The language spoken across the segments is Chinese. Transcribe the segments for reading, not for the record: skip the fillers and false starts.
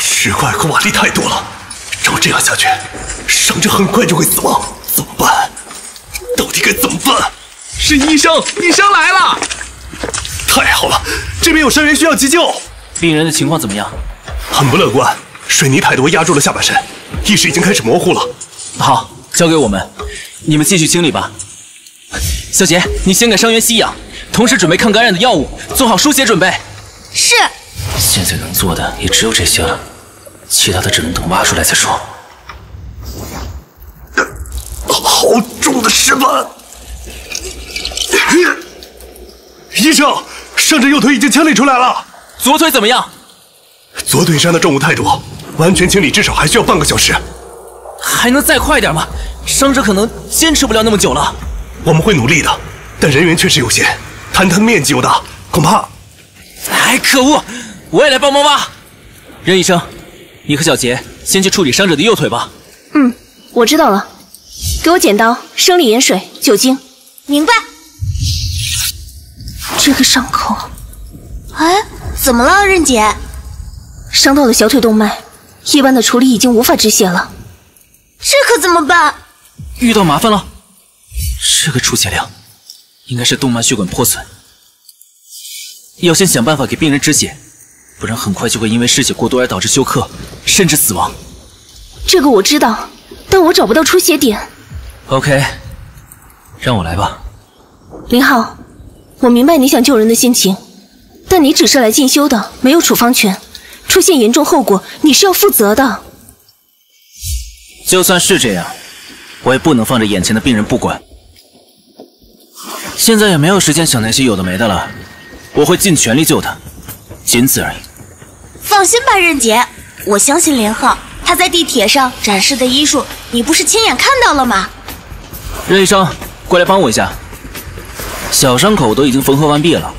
石块和瓦砾太多了，照这样下去，伤者很快就会死亡，怎么办？到底该怎么办？是医生，医生来了！太好了，这边有伤员需要急救。病人的情况怎么样？很不乐观，水泥太多压住了下半身，意识已经开始模糊了。好，交给我们，你们继续清理吧。小杰，你先给伤员吸氧，同时准备抗感染的药物，做好输血准备。是。现在能做的也只有这些了。 其他的只能等挖出来再说。好重的石板！医生，伤者右腿已经清理出来了。左腿怎么样？左腿上的重物太多，完全清理至少还需要半个小时。还能再快点吗？伤者可能坚持不了那么久了。我们会努力的，但人员确实有限，坍塌面积又大，恐怕……哎，可恶！我也来帮忙挖。任医生。 你和小杰先去处理伤者的右腿吧。嗯，我知道了。给我剪刀、生理盐水、酒精。明白。这个伤口，哎，怎么了，任姐？伤到了小腿动脉，一般的处理已经无法止血了。这可怎么办？遇到麻烦了。这个出血量，应该是动脉血管破损。要先想办法给病人止血。 不然很快就会因为失血过多而导致休克，甚至死亡。这个我知道，但我找不到出血点。OK， 让我来吧。林浩，我明白你想救人的心情，但你只是来进修的，没有处方权。出现严重后果，你是要负责的。就算是这样，我也不能放着眼前的病人不管。现在也没有时间想那些有的没的了，我会尽全力救他。 仅此而已。放心吧，任姐，我相信连浩他在地铁上展示的医术，你不是亲眼看到了吗？任医生，过来帮我一下。小伤口都已经缝合完毕了，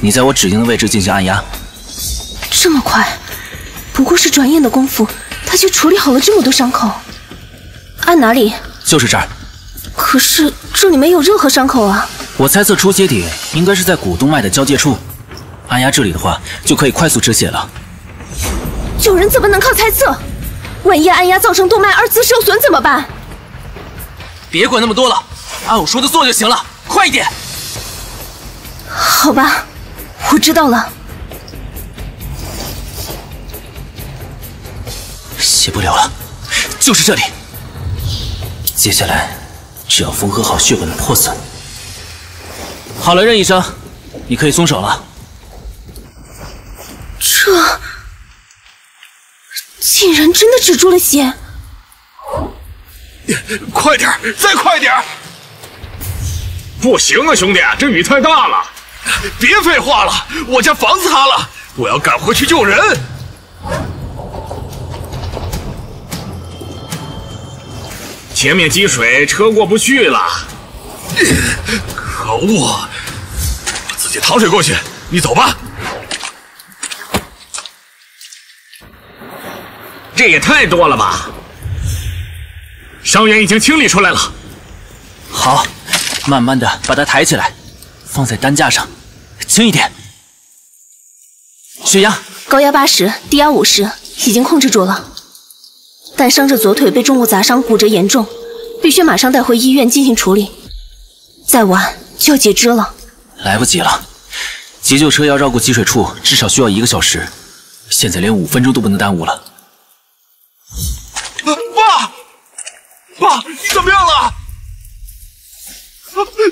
你在我指定的位置进行按压。这么快？不过是转眼的功夫，他就处理好了这么多伤口。按哪里？就是这儿。可是这里没有任何伤口啊。我猜测出血点应该是在股动脉的交界处。 按压这里的话，就可以快速止血了。有人怎么能靠猜测？万一按压造成动脉二次受损怎么办？别管那么多了，按我说的做就行了，快一点。好吧，我知道了。血不了了，就是这里。接下来只要缝合好血管的破损。好了，任医生，你可以松手了。 这竟然真的止住了血！快点，再快点！不行啊，兄弟，这雨太大了！别废话了，我家房子塌了，我要赶回去救人。前面积水，车过不去了。可恶！我自己趟水过去，你走吧。 这也太多了吧！伤员已经清理出来了。好，慢慢的把它抬起来，放在担架上，轻一点。血压高压80，低压50，已经控制住了。但伤者左腿被重物砸伤，骨折严重，必须马上带回医院进行处理。再晚就要截肢了。来不及了，急救车要绕过积水处，至少需要1个小时。现在连5分钟都不能耽误了。 爸，爸，你怎么样了？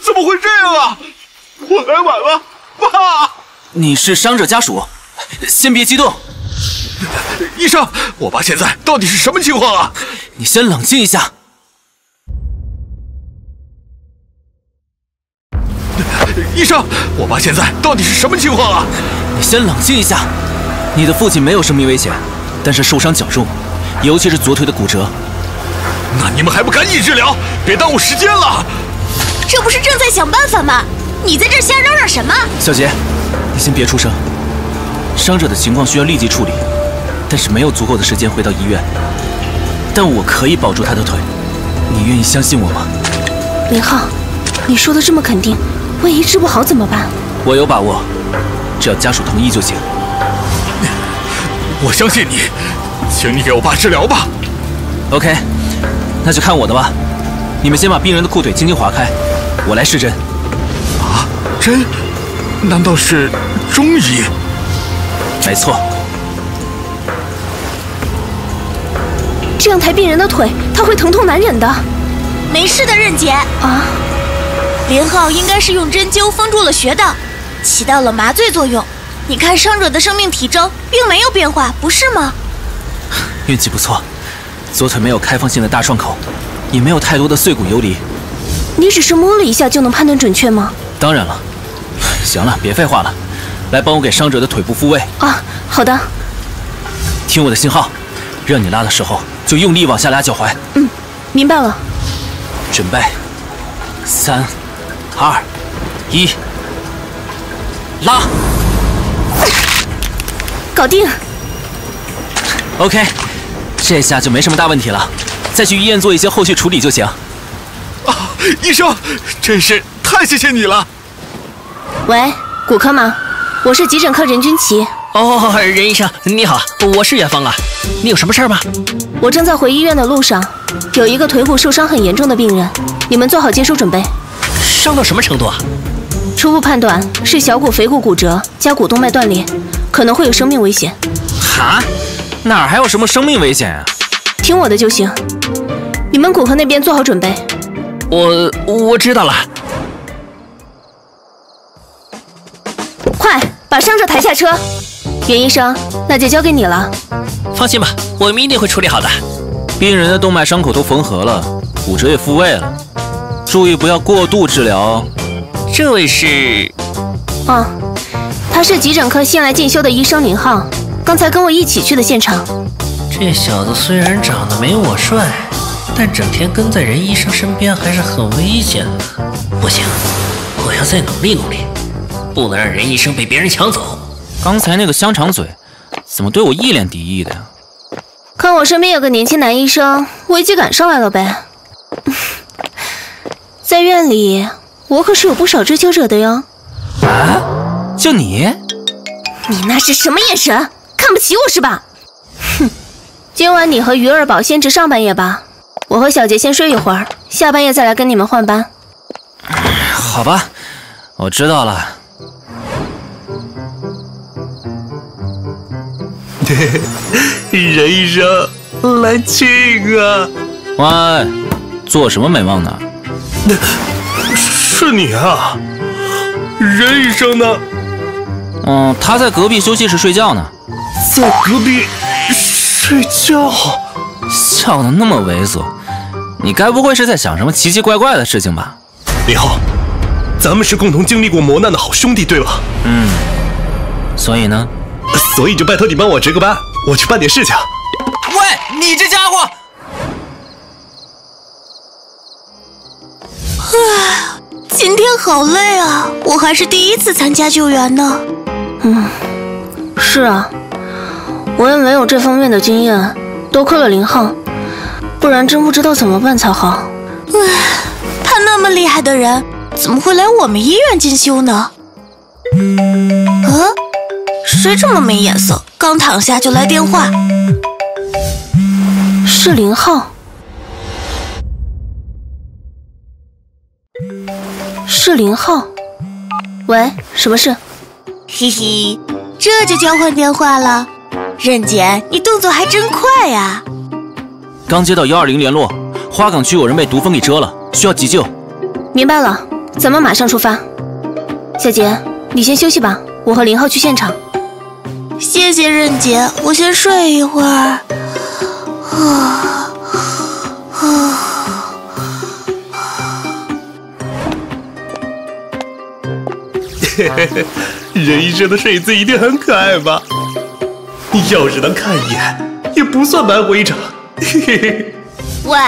怎么会这样啊？我来晚了，爸。你是伤者家属，先别激动。医生，我爸现在到底是什么情况啊？你先冷静一下。医生，我爸现在到底是什么情况啊？你先冷静一下。你的父亲没有生命危险，但是受伤较重。 尤其是左腿的骨折，那你们还不赶紧治疗，别耽误时间了！这不是正在想办法吗？你在这瞎嚷嚷什么？小杰，你先别出声。伤者的情况需要立即处理，但是没有足够的时间回到医院。但我可以保住他的腿，你愿意相信我吗？林浩，你说的这么肯定，万一治不好怎么办？我有把握，只要家属同意就行。我相信你，请你给我爸治疗吧。OK， 那就看我的吧。你们先把病人的裤腿轻轻划开，我来施针。啊，针？难道是中医？没错。这样抬病人的腿，他会疼痛难忍的。没事的，任姐。啊。 林浩应该是用针灸封住了穴道，起到了麻醉作用。你看伤者的生命体征并没有变化，不是吗？运气不错，左腿没有开放性的大创口，也没有太多的碎骨游离。你只是摸了一下就能判断准确吗？当然了。行了，别废话了，来帮我给伤者的腿部复位。啊，好的。听我的信号，让你拉的时候就用力往下拉脚踝。嗯，明白了。准备，三。 2、1，拉，搞定。OK， 这下就没什么大问题了，再去医院做一些后续处理就行。啊，医生，真是太谢谢你了。喂，骨科吗？我是急诊科任君琪。哦，任医生，你好，我是元芳啊。你有什么事儿吗？我正在回医院的路上，有一个腿骨受伤很严重的病人，你们做好接收准备。 伤到什么程度啊？初步判断是小骨腓骨骨折加股动脉断裂，可能会有生命危险。哈？哪还有什么生命危险啊？听我的就行。你们骨科那边做好准备。我知道了。快把伤者抬下车。袁医生，那就交给你了。放心吧，我们一定会处理好的。病人的动脉伤口都缝合了，骨折也复位了。 注意不要过度治疗。这位是，哦，他是急诊科新来进修的医生林浩，刚才跟我一起去的现场。这小子虽然长得没我帅，但整天跟在任医生身边还是很危险的。不行，我要再努力努力，不能让任医生被别人抢走。刚才那个香肠嘴，怎么对我一脸敌意的呀？看我身边有个年轻男医生，危机感上来了呗。在院里，我可是有不少追求者的哟。啊，就你？你那是什么眼神？看不起我是吧？哼！今晚你和鱼儿宝先值上半夜吧，我和小杰先睡一会儿，下半夜再来跟你们换班。好吧，我知道了。任医生，来亲啊！喂，做什么美梦呢？ 是你啊，任医生呢？嗯，他在隔壁休息室睡觉呢。在隔壁睡觉，笑得那么猥琐，你该不会是在想什么奇奇怪怪的事情吧？林浩，咱们是共同经历过磨难的好兄弟，对吧？嗯。所以呢？所以就拜托你帮我值个班，我去办点事情。喂，你这家伙！ 啊，今天好累啊！我还是第一次参加救援呢。嗯，是啊，我也没有这方面的经验，多亏了林浩，不然真不知道怎么办才好。唉，他那么厉害的人，怎么会来我们医院进修呢？啊，谁这么没眼色？刚躺下就来电话，是林浩。 是林浩，喂，什么事？嘿嘿，这就交换电话了。任姐，你动作还真快呀！刚接到120联络，花港区有人被毒蜂给蛰了，需要急救。明白了，咱们马上出发。小杰，你先休息吧，我和林浩去现场。谢谢任姐，我先睡一会儿。啊。 任医生的睡姿一定很可爱吧？要是能看一眼，也不算白活一场。喂，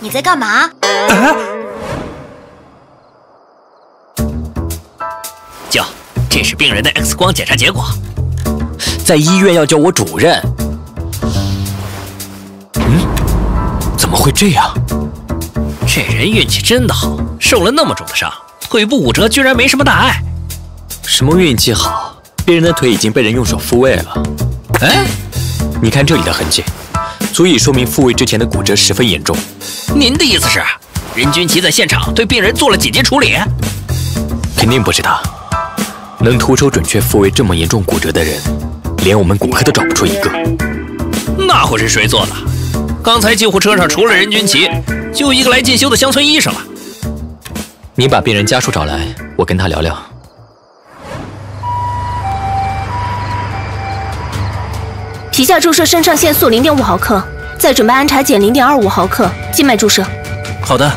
你在干嘛？啊！叫，这是病人的 X 光检查结果。在医院要叫我主任。嗯？怎么会这样？这人运气真的好。受了那么重的伤，腿部骨折居然没什么大碍。什么运气好？别人的腿已经被人用手复位了。哎，你看这里的痕迹，足以说明复位之前的骨折十分严重。您的意思是，任君齐在现场对病人做了紧急处理？肯定不是他，能徒手准确复位这么严重骨折的人，连我们骨科都找不出一个。那会是谁做的？ 刚才救护车上除了任君齐，就一个来进修的乡村医生了。你把病人家属找来，我跟他聊聊。皮下注射肾上腺素0.5毫克，再准备安茶碱0.25毫克，静脉注射。好的。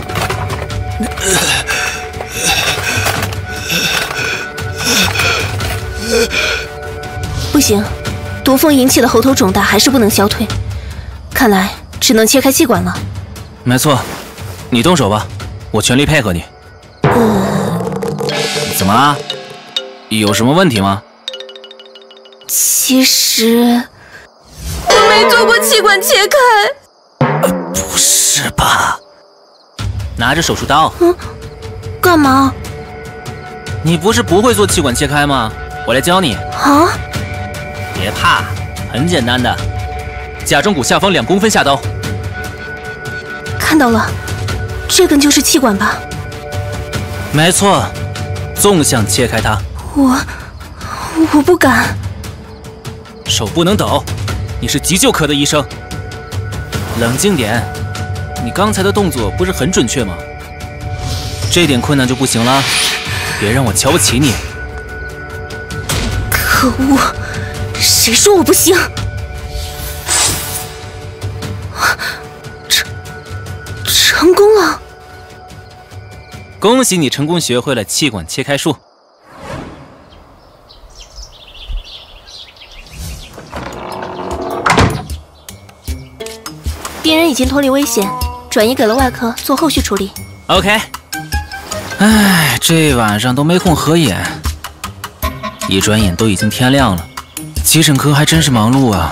不行，毒风引起的喉头肿大还是不能消退，看来 只能切开气管了。没错，你动手吧，我全力配合你。怎么啦？有什么问题吗？其实我没做过气管切开。不是吧？拿着手术刀。嗯，干嘛？你不是不会做气管切开吗？我来教你。啊！别怕，很简单的，甲状骨下方2公分下刀。 看到了，这根就是气管吧？没错，纵向切开它。我不敢，手不能抖。你是急救科的医生，冷静点。你刚才的动作不是很准确吗？这点困难就不行了，别让我瞧不起你。可恶，谁说我不行？ 成功了！恭喜你成功学会了气管切开术。病人已经脱离危险，转移给了外科做后续处理。OK。哎，这晚上都没空合眼，一转眼都已经天亮了，急诊科还真是忙碌啊。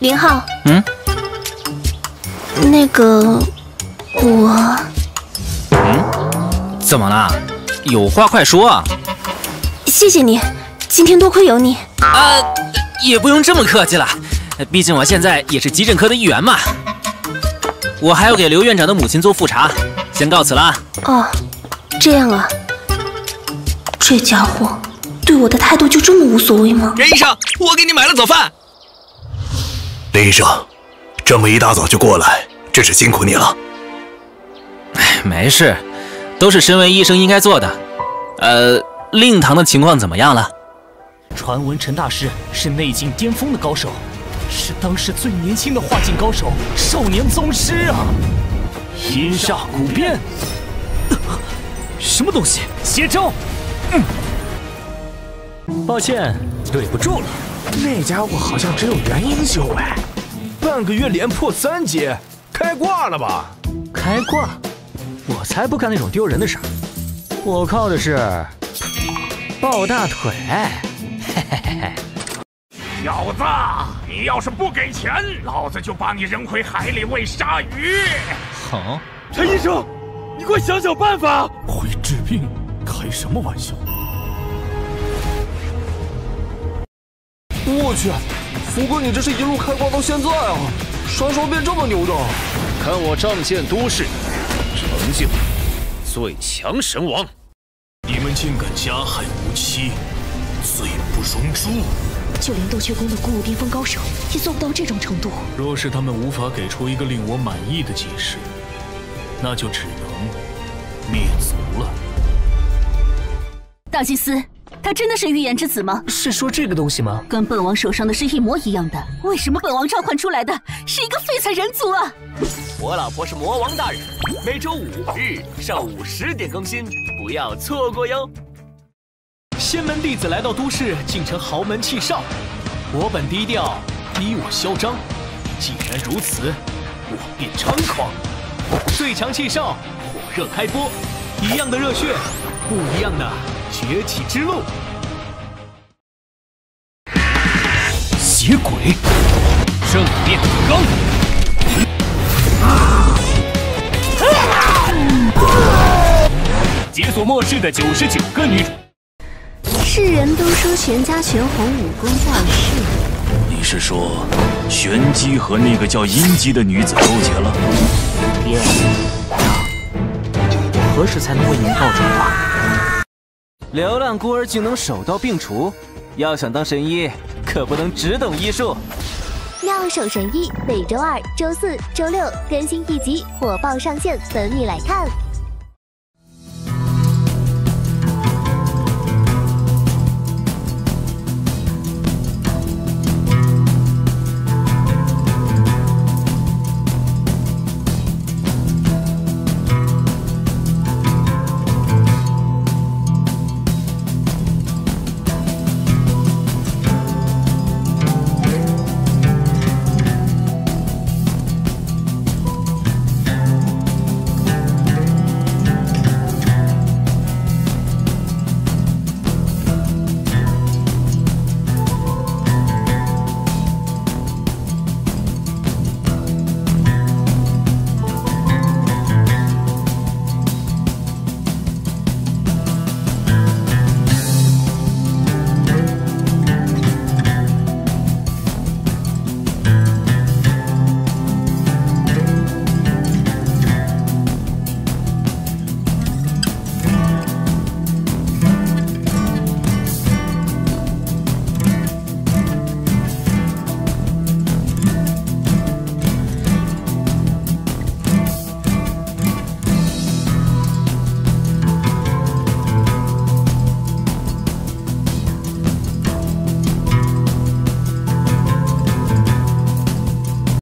林浩。嗯。那个。 我……嗯，怎么了？有话快说啊！谢谢你，今天多亏有你。啊，也不用这么客气了，毕竟我现在也是急诊科的一员嘛。我还要给刘院长的母亲做复查，先告辞了。哦，这样啊。这家伙对我的态度就这么无所谓吗？任医生，我给你买了早饭。林医生，这么一大早就过来，真是辛苦你了。 没事，都是身为医生应该做的。令堂的情况怎么样了？传闻陈大师是内劲巅峰的高手，是当时最年轻的化劲高手，少年宗师啊！阴煞骨鞭，什么东西？邪招！抱歉，对不住了。那家伙好像只有元婴修为，半个月连破3阶，开挂了吧？开挂？ 我才不干那种丢人的事儿，我靠的是抱大腿。嘿嘿嘿嘿，小子，你要是不给钱，老子就把你扔回海里喂鲨鱼。好，陈医生，你快想想办法。会治病，开什么玩笑？我去，福哥，你这是一路开挂到现在啊，啥时候变这么牛的？看我仗剑都市。 成就最强神王，你们竟敢加害无期，罪不容诛！就连斗雀宫的古武巅峰高手也做不到这种程度。若是他们无法给出一个令我满意的解释，那就只能灭族了。大祭司，他真的是预言之子吗？是说这个东西吗？跟本王手上的是一模一样的，为什么本王召唤出来的是一个废材人族啊？ 我老婆是魔王大人，每周5日上午10点更新，不要错过哟。仙门弟子来到都市，竟成豪门弃少。我本低调，逼我嚣张。既然如此，我便猖狂。最强弃少火热开播，一样的热血，不一样的崛起之路。邪鬼，正面刚。 啊！索末世的99个女主。世人都说玄家全红武功盖世，你是说玄机和那个叫阴姬的女子勾结了？爹，何时才能为您报仇啊？流浪孤儿竟能手到病除，要想当神医，可不能只懂医术。 妙手神医每周2、周4、周6更新一集，火爆上线，等你来看。